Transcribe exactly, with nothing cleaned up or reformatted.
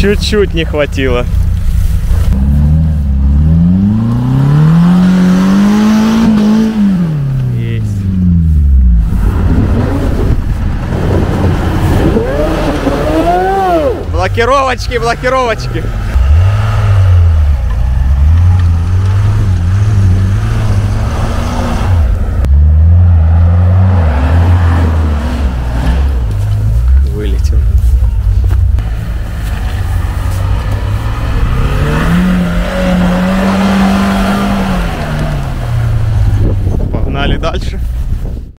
Чуть-чуть не хватило. Блокировочки, блокировочки.